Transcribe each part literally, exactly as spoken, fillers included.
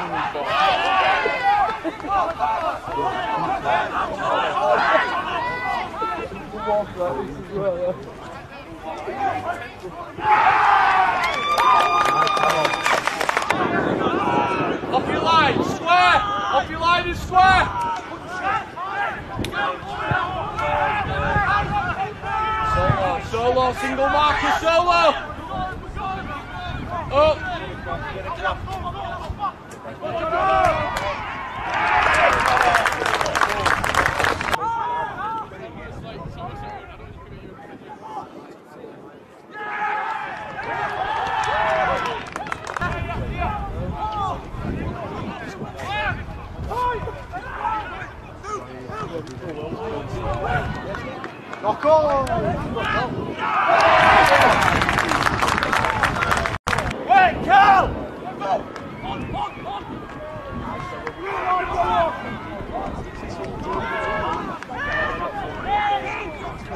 Up your line, square! Up your line and square! Solo, solo, single marker, solo! Up! Knock on!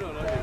No, no, no.